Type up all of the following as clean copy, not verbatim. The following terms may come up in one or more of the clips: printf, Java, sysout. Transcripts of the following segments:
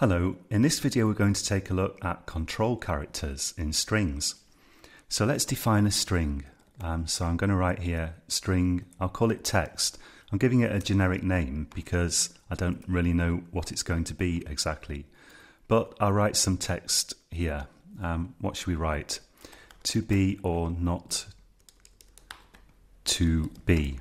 Hello, in this video we're going to take a look at control characters in strings. So let's define a string. So I'm going to write here string, I'll call it text. I'm giving it a generic name because I don't really know what it's going to be exactly. But I'll write some text here. What should we write? To be or not to be?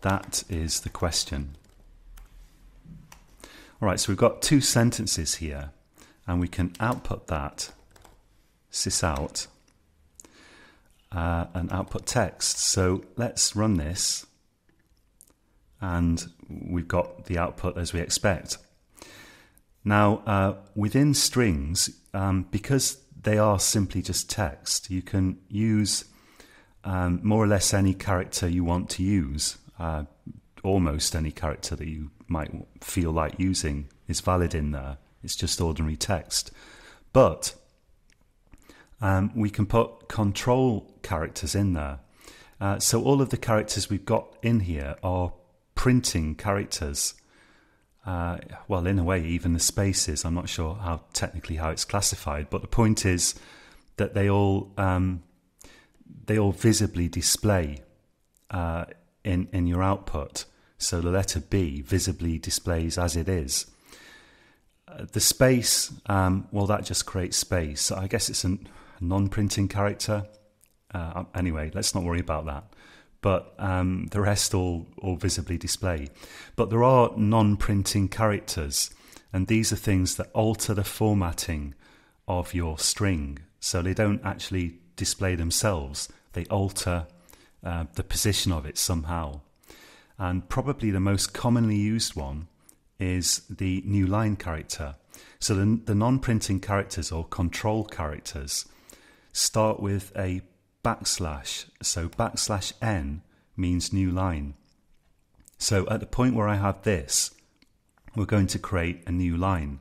That is the question. All right, so we've got two sentences here, and we can output that, sysout, and output text. So let's run this, and we've got the output as we expect. Now, within strings, because they are simply just text, you can use more or less any character you want to use. Almost any character that you might feel like using is valid in there. It's just ordinary text. But we can put control characters in there. So all of the characters we've got in here are printing characters. Well, in a way, even the spaces. I'm not sure how technically how it's classified, but the point is that they all visibly display in your output. So the letter B visibly displays as it is. The space, well, that just creates space. So I guess it's a non-printing character. Anyway, let's not worry about that. But the rest all visibly display. But there are non-printing characters, and these are things that alter the formatting of your string. So they don't actually display themselves. They alter the position of it somehow. And probably the most commonly used one is the new line character. So the non-printing characters or control characters start with a backslash. So backslash n means new line. So at the point where I have this, we're going to create a new line.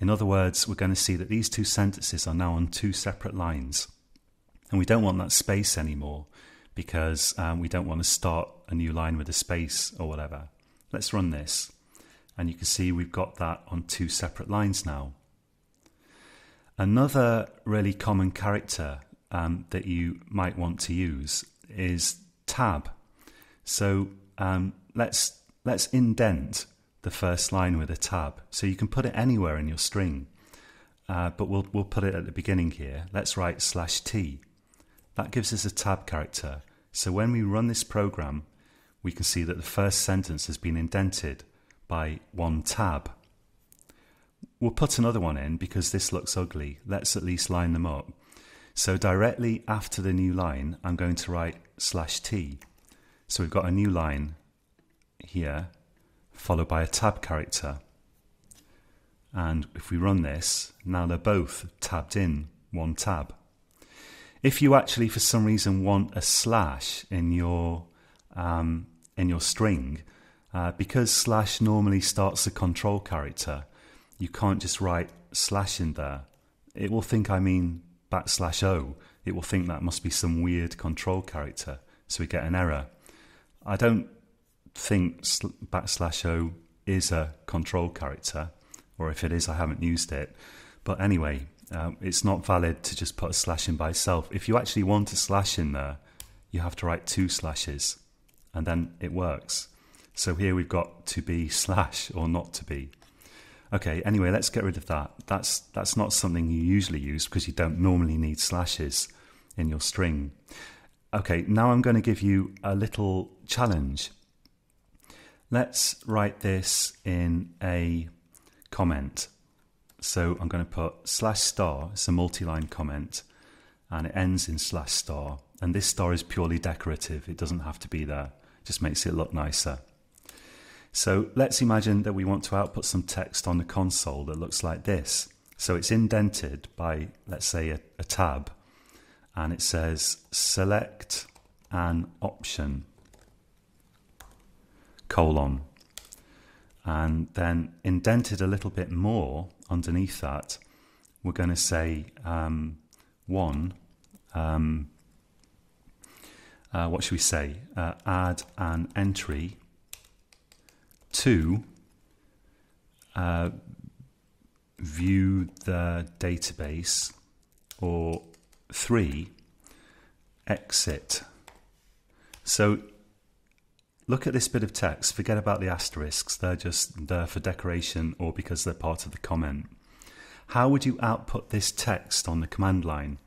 In other words, we're going to see that these two sentences are now on two separate lines. And we don't want that space anymore because we don't want to start a new line with a space or whatever. Let's run this. And you can see we've got that on two separate lines now. Another really common character that you might want to use is tab. So let's indent the first line with a tab. So you can put it anywhere in your string, but we'll put it at the beginning here. Let's write slash T. That gives us a tab character. So when we run this program, we can see that the first sentence has been indented by one tab. We'll put another one in because this looks ugly. Let's at least line them up. So directly after the new line, I'm going to write slash T. So we've got a new line here, followed by a tab character. And if we run this, now they're both tabbed in one tab. If you actually, for some reason, want a slash in your string, because slash normally starts a control character, you can't just write slash in there. It will think I mean backslash O. It will think that must be some weird control character, so we get an error. I don't think backslash O is a control character, or if it is, I haven't used it. But anyway, it's not valid to just put a slash in by itself. If you actually want a slash in there, you have to write two slashes, and then it works. So here we've got to be slash or not to be. Okay, anyway, let's get rid of that. That's not something you usually use because you don't normally need slashes in your string. Okay, now I'm going to give you a little challenge. Let's write this in a comment. So I'm going to put slash star, it's a multi-line comment, and it ends in slash star. And this star is purely decorative, it doesn't have to be there, it just makes it look nicer. So let's imagine that we want to output some text on the console that looks like this. So it's indented by, let's say, a tab, and it says select an option, colon. And then indented a little bit more underneath that, we're going to say what should we say? Add an entry to view the database, or 3, exit. So look at this bit of text, forget about the asterisks, they're just there for decoration or because they're part of the comment. How would you output this text on the command line?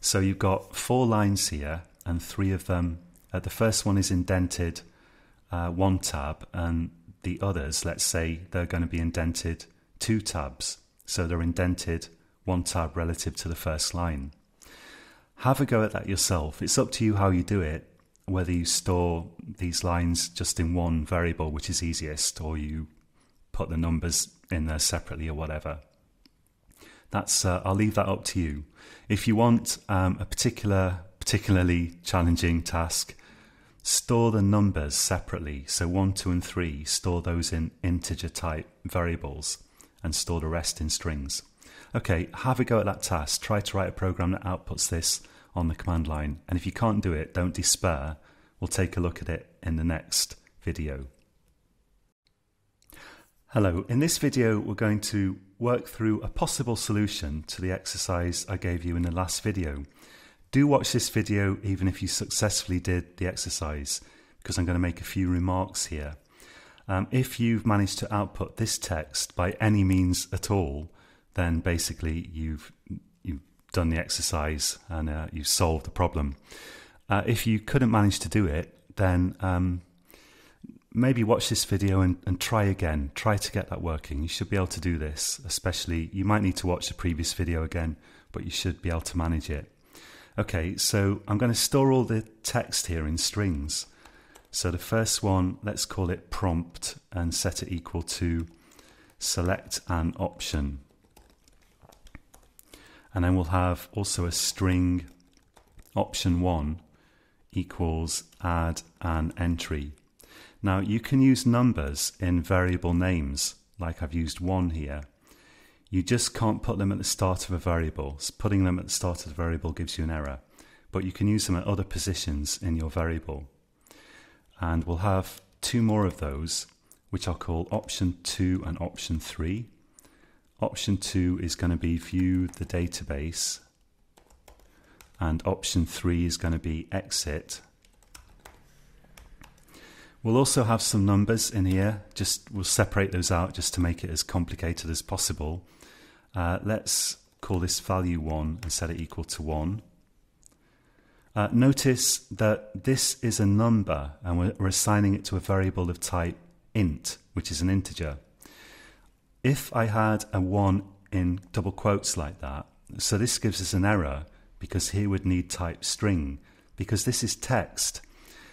So you've got 4 lines here and 3 of them, the first one is indented, one tab, and the others, let's say they're going to be indented 2 tabs. So they're indented 1 tab relative to the first line. Have a go at that yourself. It's up to you how you do it, whether you store these lines just in one variable, which is easiest, or you put the numbers in there separately or whatever. That's I'll leave that up to you. If you want a particularly challenging task, store the numbers separately. So 1, 2, and 3, store those in integer type variables and store the rest in strings. Okay, have a go at that task. Try to write a program that outputs this on the command line. And if you can't do it, don't despair. We'll take a look at it in the next video. Hello, in this video we're going to work through a possible solution to the exercise I gave you in the last video. Do watch this video even if you successfully did the exercise, because I'm going to make a few remarks here. If you've managed to output this text by any means at all, then basically you've done the exercise and you've solved the problem. If you couldn't manage to do it, then maybe watch this video and try again. Try to get that working. You should be able to do this, especially you might need to watch the previous video again, but you should be able to manage it. Okay, so I'm going to store all the text here in strings. So the first one, let's call it prompt and set it equal to select an option. And then we'll have also a string option1 equals add an entry. Now you can use numbers in variable names, like I've used 1 here. You just can't put them at the start of a variable. Putting them at the start of the variable gives you an error, but you can use them at other positions in your variable. And we'll have 2 more of those, which I'll call option2 and option3. Option 2 is going to be view the database, and option 3 is going to be exit. We'll also have some numbers in here, we'll separate those out just to make it as complicated as possible. Let's call this value 1 and set it equal to 1. Notice that this is a number and we're assigning it to a variable of type int, which is an integer. If I had a 1 in double quotes like that, so this gives us an error because here we'd need type string, because this is text.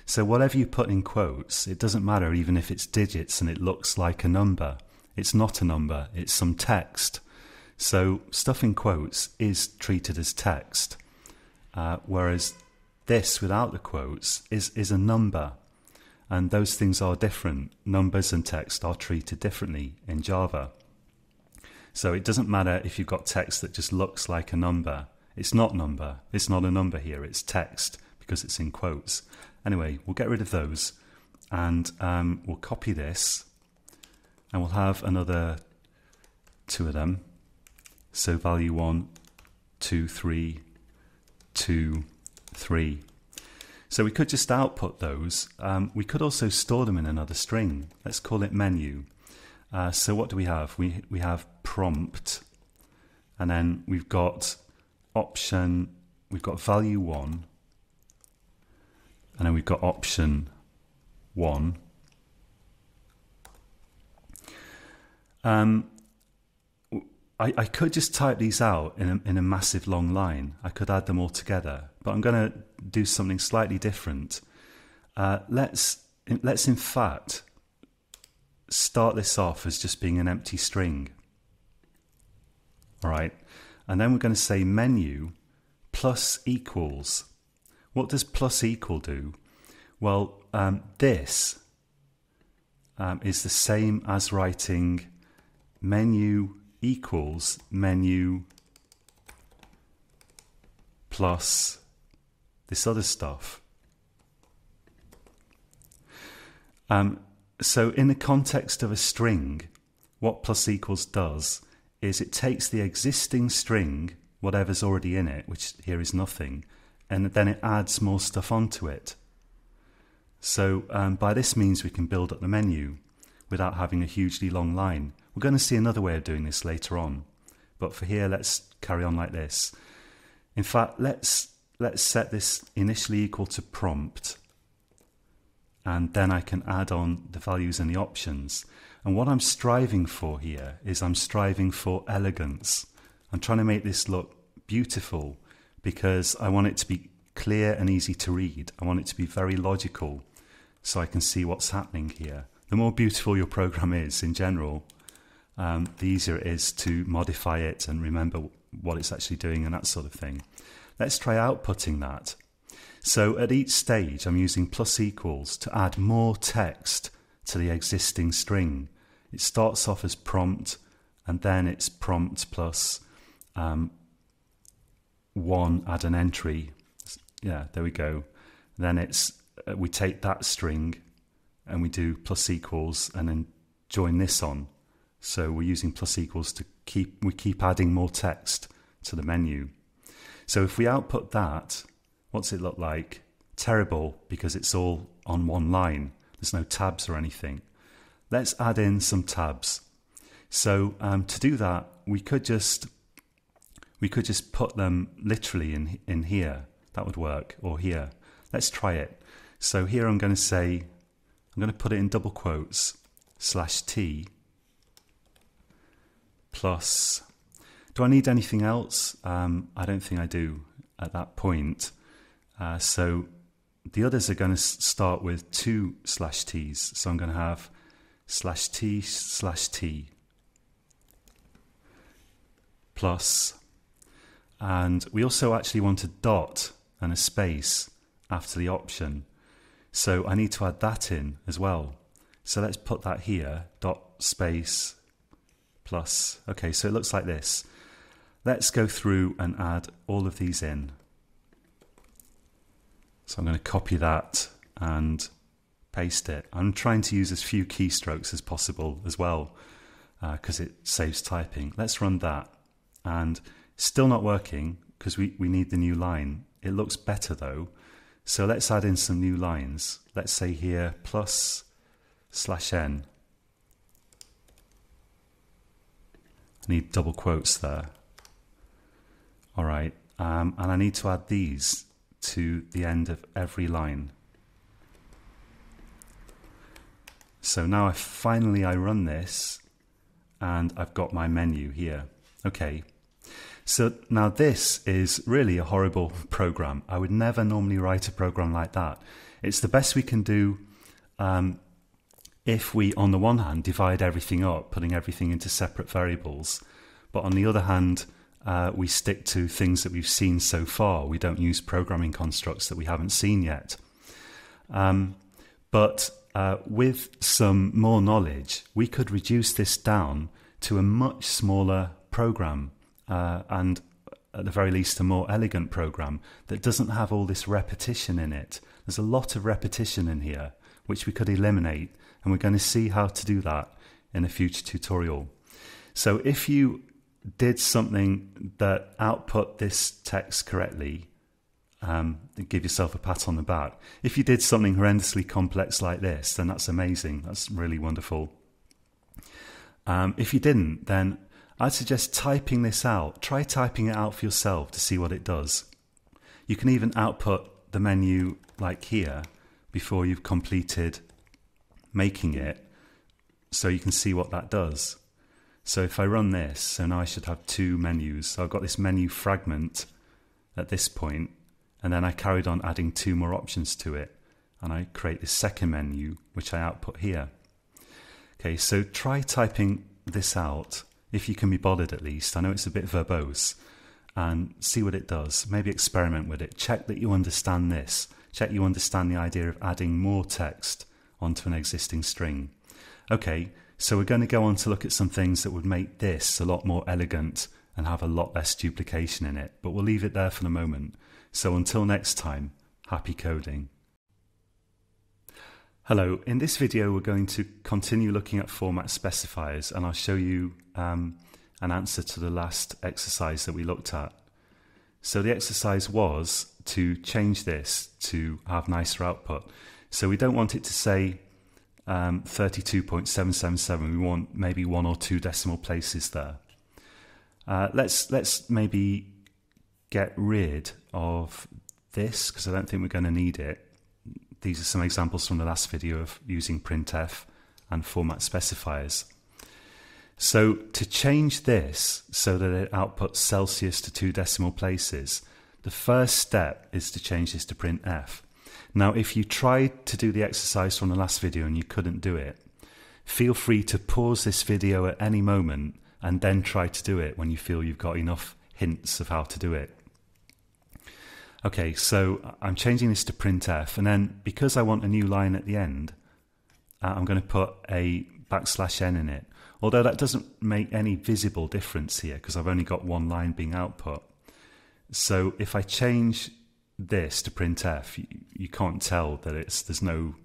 So whatever you put in quotes, it doesn't matter even if it's digits and it looks like a number. It's not a number, it's some text. So stuff in quotes is treated as text, whereas this without the quotes is a number. And those things are different. Numbers and text are treated differently in Java. So it doesn't matter if you've got text that just looks like a number. It's not number. It's not a number here. It's text because it's in quotes. Anyway, we'll get rid of those and we'll copy this and we'll have another 2 of them. So value 1, 2, 3, 2, 3. So we could just output those. We could also store them in another string. Let's call it menu. So what do we have? We have prompt, and then we've got option, we've got value 1, and then we've got option 1. I could just type these out in a massive long line. I could add them all together, but I'm going to do something slightly different. Let's in fact start this off as just being an empty string. All right, and then we're going to say menu plus equals. What does plus equal do? Well, this is the same as writing menu equals menu plus this other stuff. So in the context of a string, what plus equals does is it takes the existing string, whatever's already in it, which here is nothing, and then it adds more stuff onto it. So by this means we can build up the menu without having a hugely long line. We're going to see another way of doing this later on, but for here let's carry on like this. In fact, let's set this initially equal to prompt, and then I can add on the values and the options. And what I'm striving for here is I'm striving for elegance. I'm trying to make this look beautiful because I want it to be clear and easy to read. I want it to be very logical so I can see what's happening here. The more beautiful your program is in general, the easier it is to modify it and remember what it's actually doing and that sort of thing. Let's try outputting that. So at each stage, I'm using plus equals to add more text to the existing string. It starts off as prompt, and then it's prompt plus one, add an entry. Yeah, there we go. Then it's we take that string and we do plus equals and then join this on. So we're using plus equals to keep adding more text to the menu. So if we output that, what's it look like? Terrible, because it's all on one line. There's no tabs or anything. Let's add in some tabs. So to do that, we could just put them literally in here. That would work, or here. Let's try it. So here I'm going to say, I'm going to put it in double quotes, /t plus. Do I need anything else? I don't think I do at that point. So the others are going to start with 2 /t's. So I'm going to have /t/t plus. And we also actually want a dot and a space after the option. So I need to add that in as well. So let's put that here, dot space plus. Okay, so it looks like this. Let's go through and add all of these in. So I'm going to copy that and paste it. I'm trying to use as few keystrokes as possible as well, because it saves typing. Let's run that. And still not working because we need the new line. It looks better though. So let's add in some new lines. Let's say here plus /n. I need double quotes there. All right. And I need to add these to the end of every line. So now I finally run this and I've got my menu here. Okay, so now this is really a horrible program. I would never normally write a program like that. It's the best we can do if we, on the one hand, divide everything up, putting everything into separate variables, but on the other hand, we stick to things that we've seen so far. We don't use programming constructs that we haven't seen yet. But with some more knowledge, we could reduce this down to a much smaller program and at the very least a more elegant program that doesn't have all this repetition in it. There's a lot of repetition in here, which we could eliminate, and we're going to see how to do that in a future tutorial. So if you did something that output this text correctly, give yourself a pat on the back. If you did something horrendously complex like this, then that's amazing. That's really wonderful. If you didn't, then I'd suggest typing this out. Try typing it out for yourself to see what it does. You can even output the menu like here before you've completed making it, so you can see what that does. So if I run this, so now I should have two menus. So I've got this menu fragment at this point, and then I carried on adding two more options to it, and I create this second menu, which I output here. Okay, so try typing this out, if you can be bothered at least. I know it's a bit verbose, and see what it does. Maybe experiment with it. Check that you understand this. Check you understand the idea of adding more text onto an existing string. Okay. So we're going to go on to look at some things that would make this a lot more elegant and have a lot less duplication in it, but we'll leave it there for the moment. So until next time, happy coding. Hello, in this video we're going to continue looking at format specifiers, and I'll show you an answer to the last exercise that we looked at. So the exercise was to change this to have nicer output. So we don't want it to say 32.777. We want maybe one or two decimal places there. Let's maybe get rid of this because I don't think we're going to need it. These are some examples from the last video of using printf and format specifiers. So to change this so that it outputs Celsius to two decimal places, the first step is to change this to printf. Now, if you tried to do the exercise from the last video and you couldn't do it, feel free to pause this video at any moment and then try to do it when you feel you've got enough hints of how to do it. Okay, so I'm changing this to printf, and then because I want a new line at the end, I'm going to put a \n in it. Although that doesn't make any visible difference here because I've only got one line being output. So if I change this to printf, you can't tell that there's no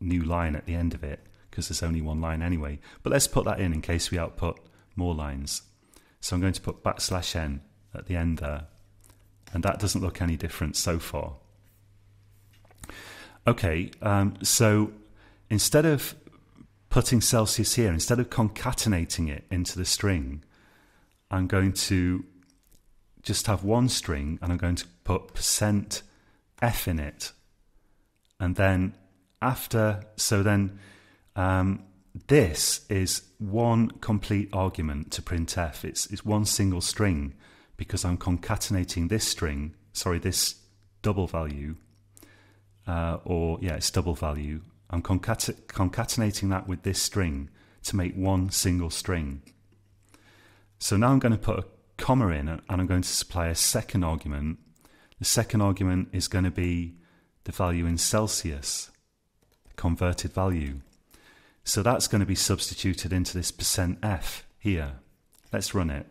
new line at the end of it because there's only one line anyway. But let's put that in case we output more lines. So I'm going to put \n at the end there. And that doesn't look any different so far. Okay, so instead of putting Celsius here, instead of concatenating it into the string, I'm going to just have one string and I'm going to put %f in it. And then this is one complete argument to printf. It's one single string because I'm concatenating this string, sorry, this double value, it's double value. I'm concatenating that with this string to make one single string. So now I'm going to put a comma in and I'm going to supply a second argument. The second argument is going to be the value in Celsius, converted value. So that's going to be substituted into this %f here. Let's run it.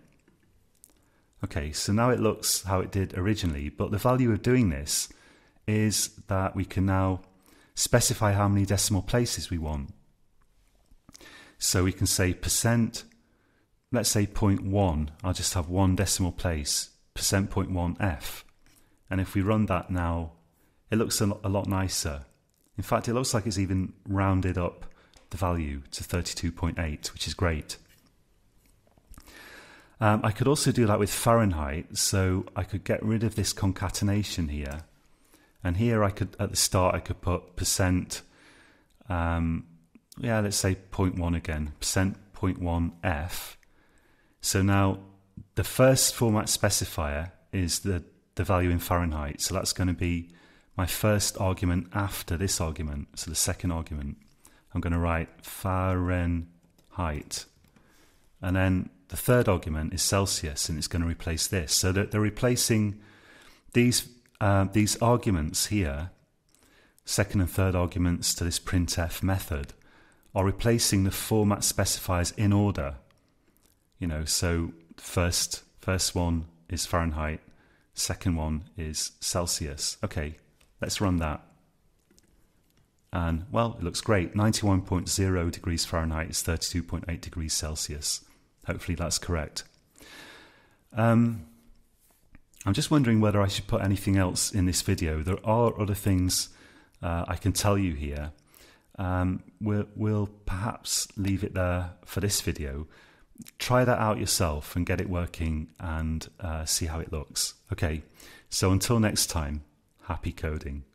Okay, so now it looks how it did originally, but the value of doing this is that we can now specify how many decimal places we want. So we can say let's say 0.1, I'll just have one decimal place, %.1f. And if we run that now, it looks a lot nicer. In fact, it looks like it's even rounded up the value to 32.8, which is great. I could also do that with Fahrenheit, so I could get rid of this concatenation here. And here I could, at the start, I could put let's say 0.1 again, %.1f. So now the first format specifier is the value in Fahrenheit. So that's going to be my first argument after this argument. So the second argument, I'm going to write Fahrenheit. And then the third argument is Celsius, and it's going to replace this. So that they're replacing these arguments here, second and third arguments to this printf method, are replacing the format specifiers in order. You know, so first one is Fahrenheit, second one is Celsius. Okay, let's run that. And, well, it looks great. 91.0 degrees Fahrenheit is 32.8 degrees Celsius. Hopefully that's correct. I'm just wondering whether I should put anything else in this video. There are other things I can tell you here. We'll perhaps leave it there for this video. Try that out yourself and get it working and see how it looks. Okay, so until next time, happy coding.